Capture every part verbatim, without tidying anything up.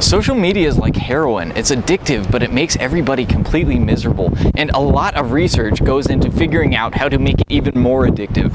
Social media is like heroin. It's addictive, but it makes everybody completely miserable. And a lot of research goes into figuring out how to make it even more addictive.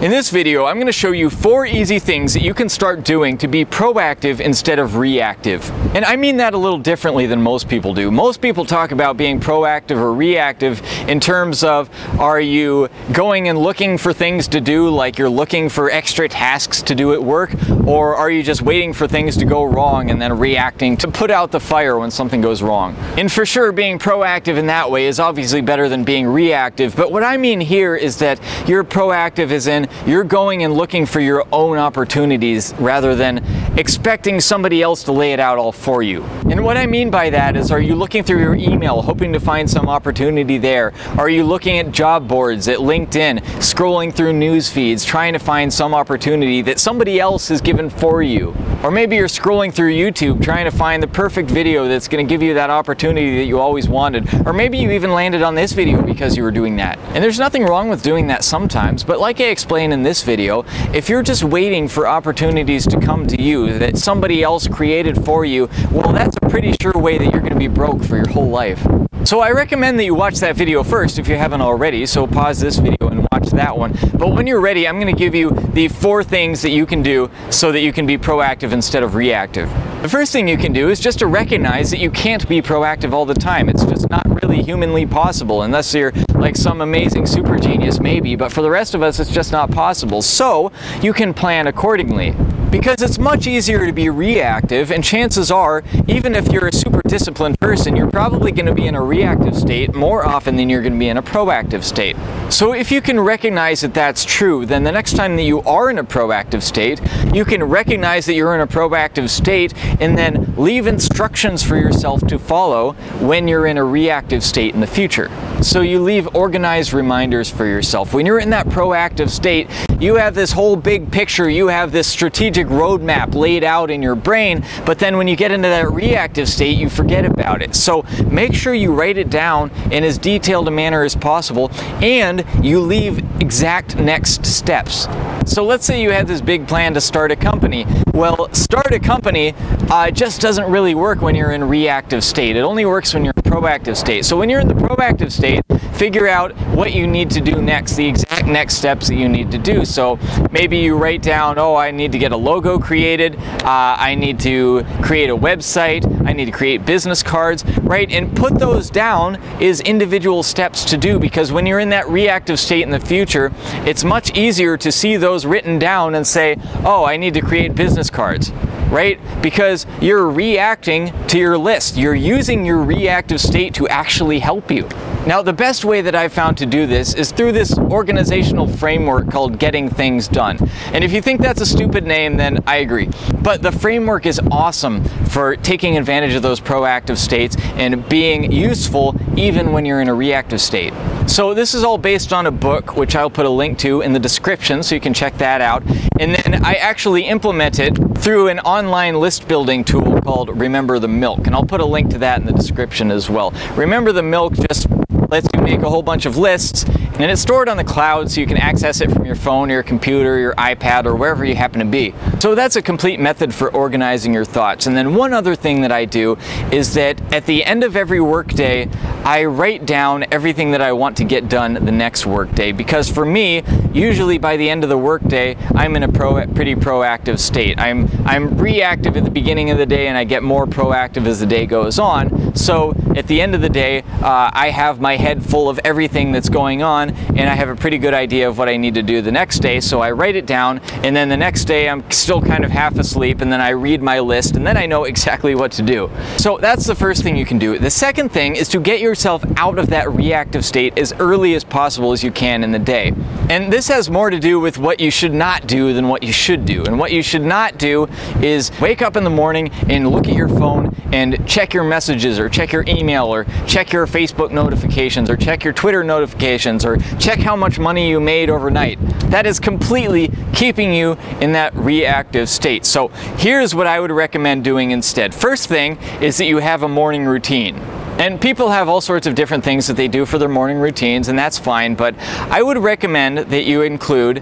In this video, I'm going to show you four easy things that you can start doing to be proactive instead of reactive. And I mean that a little differently than most people do. Most people talk about being proactive or reactive in terms of, are you going and looking for things to do, like you're looking for extra tasks to do at work, or are you just waiting for things to go wrong and then reacting to put out the fire when something goes wrong? And for sure, being proactive in that way is obviously better than being reactive, but what I mean here is that you're proactive as in, you're going and looking for your own opportunities rather than expecting somebody else to lay it out all for you. And what I mean by that is, are you looking through your email hoping to find some opportunity there? Are you looking at job boards, at LinkedIn, scrolling through news feeds, trying to find some opportunity that somebody else has given for you? Or maybe you're scrolling through YouTube trying to find the perfect video that's going to give you that opportunity that you always wanted. Or maybe you even landed on this video because you were doing that. And there's nothing wrong with doing that sometimes, but like I explained in this video, if you're just waiting for opportunities to come to you that somebody else created for you, well, that's a pretty sure way that you're going to be broke for your whole life. So I recommend that you watch that video first if you haven't already, so pause this video and watch that one. But when you're ready, I'm going to give you the four things that you can do so that you can be proactive instead of reactive. The first thing you can do is just to recognize that you can't be proactive all the time. It's just not really humanly possible unless you're like some amazing super genius maybe, but for the rest of us it's just not possible. So you can plan accordingly. Because it's much easier to be reactive, and chances are, even if you're a super disciplined person, you're probably going to be in a reactive state more often than you're going to be in a proactive state. So if you can recognize that that's true, then the next time that you are in a proactive state, you can recognize that you're in a proactive state and then leave instructions for yourself to follow when you're in a reactive state in the future. So you leave organized reminders for yourself. When you're in that proactive state, you have this whole big picture, you have this strategic roadmap laid out in your brain, but then when you get into that reactive state, you forget about it. So make sure you write it down in as detailed a manner as possible, and you leave exact next steps. So let's say you had this big plan to start a company. Well, start a company uh, just doesn't really work when you're in reactive state. It only works when you're in proactive state. So when you're in the proactive state, figure out what you need to do next, the exact next steps that you need to do. So maybe you write down, oh, I need to get a logo created, uh, I need to create a website, I need to create business cards, right? And put those down as individual steps to do, because when you're in that reactive state in the future, it's much easier to see those written down and say, oh, I need to create business cards, right? Because you're reacting to your list. You're using your reactive state to actually help you. Now, the best way that I've found to do this is through this organizational framework called Getting Things Done. And if you think that's a stupid name, then I agree. But the framework is awesome for taking advantage of those proactive states and being useful even when you're in a reactive state. So this is all based on a book, which I'll put a link to in the description so you can check that out. And then I actually implement it through an online list building tool called Remember the Milk. And I'll put a link to that in the description as well. Remember the Milk just lets you make a whole bunch of lists, and it's stored on the cloud so you can access it from your phone or your computer, your iPad, or wherever you happen to be. So that's a complete method for organizing your thoughts. And then one other thing that I do is that at the end of every workday, I write down everything that I want to get done the next workday, because for me, usually by the end of the workday, I'm in a pro pretty proactive state. I'm, I'm reactive at the beginning of the day, and I get more proactive as the day goes on. So at the end of the day, uh, I have my head full of everything that's going on, and I have a pretty good idea of what I need to do the next day, so I write it down, and then the next day I'm still kind of half asleep, and then I read my list, and then I know exactly what to do. So that's the first thing you can do. The second thing is to get yourself out of that reactive state as early as possible as you can in the day. And this has more to do with what you should not do than what you should do. And what you should not do is wake up in the morning and look at your phone and check your messages or check your email or check your Facebook notifications or check your Twitter notifications or check how much money you made overnight. That is completely keeping you in that reactive state. So here's what I would recommend doing instead. First thing is that you have a morning routine. And people have all sorts of different things that they do for their morning routines, and that's fine, but I would recommend that you include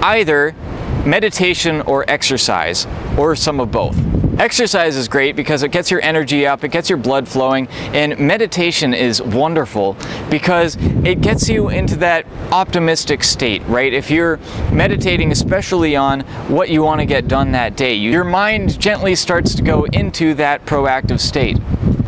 either meditation or exercise, or some of both. Exercise is great because it gets your energy up, it gets your blood flowing, and meditation is wonderful because it gets you into that optimistic state, right? If you're meditating, especially on what you want to get done that day, your mind gently starts to go into that proactive state.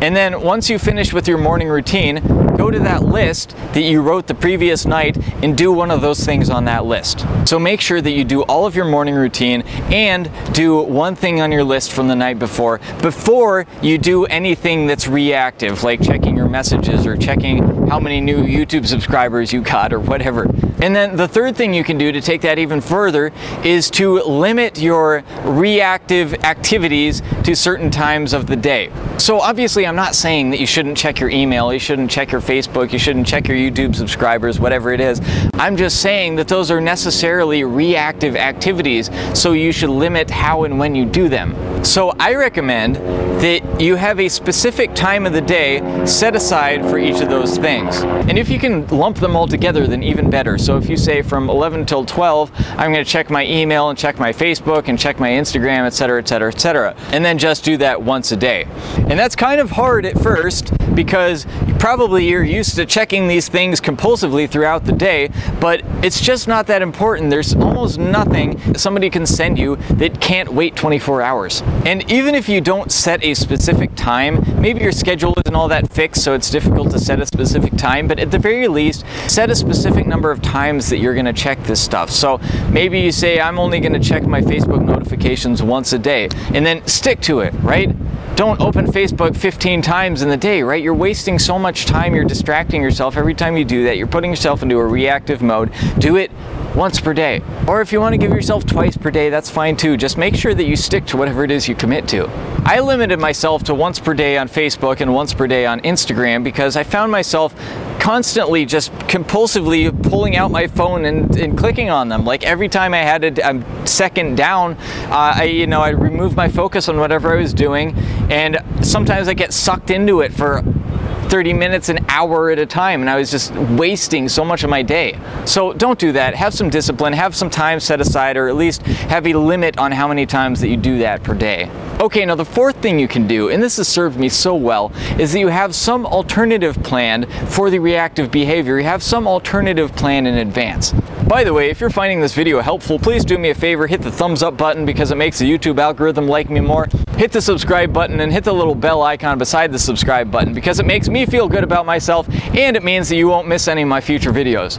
And then once you finish with your morning routine, go to that list that you wrote the previous night and do one of those things on that list. So make sure that you do all of your morning routine and do one thing on your list from the night before, before you do anything that's reactive, like checking your messages or checking how many new YouTube subscribers you got or whatever. And then the third thing you can do to take that even further is to limit your reactive activities to certain times of the day. So obviously I'm not saying that you shouldn't check your email, you shouldn't check your Facebook, you shouldn't check your YouTube subscribers, whatever it is. I'm just saying that those are necessarily reactive activities, so you should limit how and when you do them. So I recommend that you have a specific time of the day set aside for each of those things. And if you can lump them all together, then even better. So if you say from eleven till twelve, I'm going to check my email and check my Facebook and check my Instagram, et cetera, et cetera, et cetera. And then just do that once a day. And that's kind of hard at first because probably you're used to checking these things compulsively throughout the day, but it's just not that important. There's almost nothing that somebody can send you that can't wait twenty-four hours. And even if you don't set a specific time, maybe your schedule isn't all that fixed, so it's difficult to set a specific time, but at the very least, set a specific number of times that you're gonna check this stuff. So maybe you say, I'm only gonna check my Facebook notifications once a day, and then stick to it, right? Don't open Facebook fifteen times in the day, right? You're wasting so much time, you're distracting yourself every time you do that. You're putting yourself into a reactive mode. Do it once per day. Or if you want to give yourself twice per day, that's fine too. Just make sure that you stick to whatever it is you commit to. I limited myself to once per day on Facebook and once per day on Instagram because I found myself constantly just compulsively pulling out my phone and, and clicking on them. Like every time I had a, a second down, uh, I, you know, I removed my focus on whatever I was doing, and sometimes I get sucked into it for thirty minutes, an hour at a time, and I was just wasting so much of my day. So don't do that. Have some discipline, have some time set aside, or at least have a limit on how many times that you do that per day. Okay, now the fourth thing you can do, and this has served me so well, is that you have some alternative plan for the reactive behavior. You have some alternative plan in advance. By the way, if you're finding this video helpful, please do me a favor, hit the thumbs up button because it makes the YouTube algorithm like me more. Hit the subscribe button and hit the little bell icon beside the subscribe button because it makes me feel good about myself and it means that you won't miss any of my future videos.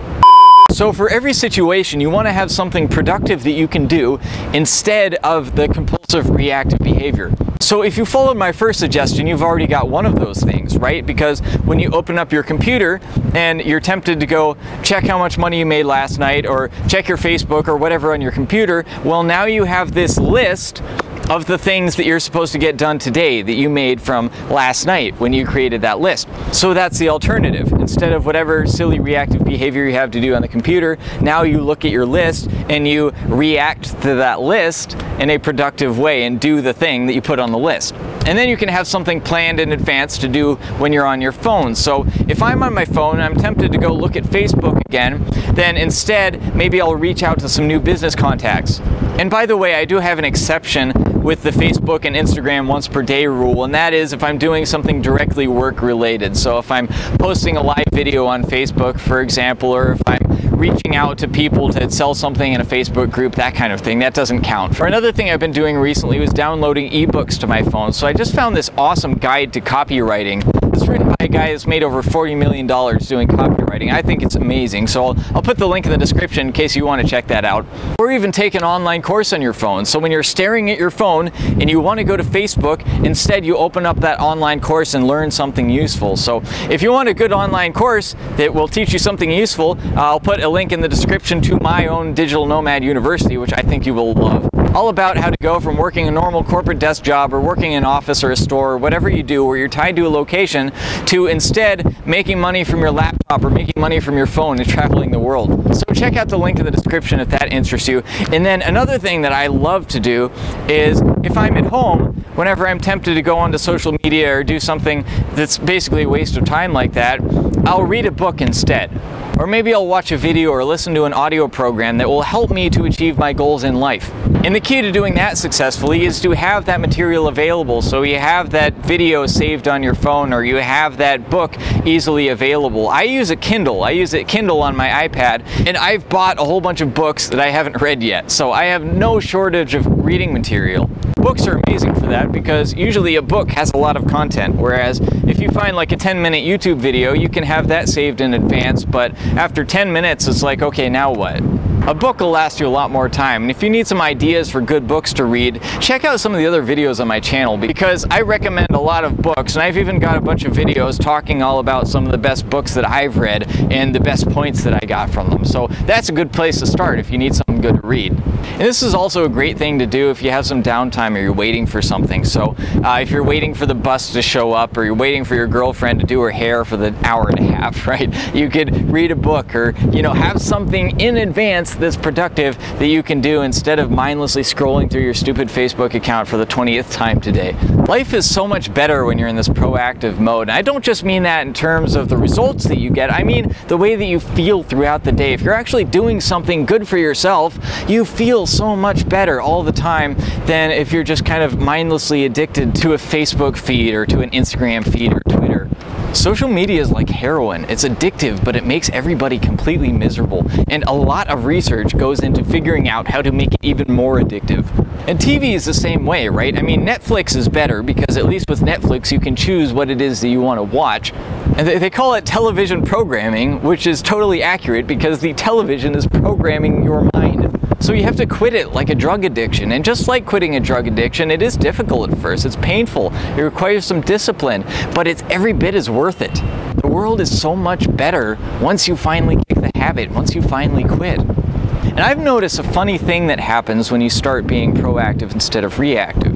So for every situation, you want to have something productive that you can do instead of the compulsive reactive behavior. So if you followed my first suggestion, you've already got one of those things, right? Because when you open up your computer and you're tempted to go check how much money you made last night or check your Facebook or whatever on your computer, well, now you have this list of the things that you're supposed to get done today that you made from last night when you created that list. So that's the alternative. Instead of whatever silly reactive behavior you have to do on the computer, now you look at your list and you react to that list in a productive way and do the thing that you put on the list. And then you can have something planned in advance to do when you're on your phone. So if I'm on my phone and I'm tempted to go look at Facebook again, then instead maybe I'll reach out to some new business contacts. And by the way, I do have an exception with the Facebook and Instagram once per day rule, and that is if I'm doing something directly work related. So if I'm posting a live video on Facebook, for example, or if I'm reaching out to people to sell something in a Facebook group, that kind of thing, that doesn't count. Or another thing I've been doing recently was downloading ebooks to my phone. So I just found this awesome guide to copywriting. It's written by a guy that's made over forty million dollars doing copywriting. I think it's amazing. So I'll, I'll put the link in the description in case you want to check that out. Or even take an online course on your phone. So when you're staring at your phone and you want to go to Facebook, instead you open up that online course and learn something useful. So if you want a good online course that will teach you something useful, I'll put a link in the description to my own Digital Nomad University, which I think you will love. All about how to go from working a normal corporate desk job or working in an office or a store or whatever you do where you're tied to a location to instead making money from your laptop or making money from your phone and traveling the world. So check out the link in the description if that interests you. And then another thing that I love to do is if I'm at home, whenever I'm tempted to go onto social media or do something that's basically a waste of time like that, I'll read a book instead. Or maybe I'll watch a video or listen to an audio program that will help me to achieve my goals in life. And the key to doing that successfully is to have that material available. So you have that video saved on your phone, or you have that book easily available. I use a Kindle. I use a Kindle on my iPad, and I've bought a whole bunch of books that I haven't read yet. So I have no shortage of reading material. Books are amazing for that because usually a book has a lot of content, whereas if you find like a ten minute YouTube video, you can have that saved in advance, but after ten minutes it's like, okay, now what? A book will last you a lot more time, and if you need some ideas for good books to read, check out some of the other videos on my channel, because I recommend a lot of books, and I've even got a bunch of videos talking all about some of the best books that I've read and the best points that I got from them. So that's a good place to start if you need something good to read. And this is also a great thing to do if you have some downtime or you're waiting for something. So uh, if you're waiting for the bus to show up, or you're waiting for your girlfriend to do her hair for the hour and a half, right? You could read a book, or you know, have something in advance that's productive that you can do instead of mindlessly scrolling through your stupid Facebook account for the twentieth time today. Life is so much better when you're in this proactive mode. And I don't just mean that in terms of the results that you get. I mean the way that you feel throughout the day. If you're actually doing something good for yourself, you feel so much better all the time than if you're just kind of mindlessly addicted to a Facebook feed or to an Instagram feed or Twitter. Social media is like heroin. It's addictive, but it makes everybody completely miserable. And a lot of research goes into figuring out how to make it even more addictive. And T V is the same way, right? I mean, Netflix is better because at least with Netflix, you can choose what it is that you want to watch. And they call it television programming, which is totally accurate because the television is programming your mind. So you have to quit it like a drug addiction. And just like quitting a drug addiction, it is difficult at first. It's painful. It requires some discipline, but it's every bit as worth it. The world is so much better once you finally kick the habit, once you finally quit. And I've noticed a funny thing that happens when you start being proactive instead of reactive.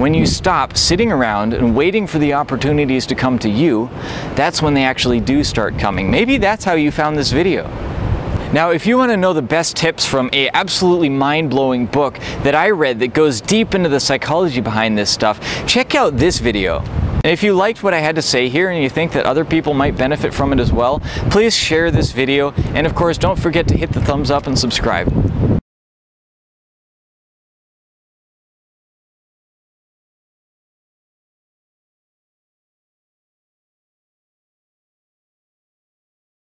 When you stop sitting around and waiting for the opportunities to come to you, that's when they actually do start coming. Maybe that's how you found this video. Now, if you want to know the best tips from an absolutely mind-blowing book that I read that goes deep into the psychology behind this stuff, check out this video. And if you liked what I had to say here and you think that other people might benefit from it as well, please share this video, and of course, don't forget to hit the thumbs up and subscribe.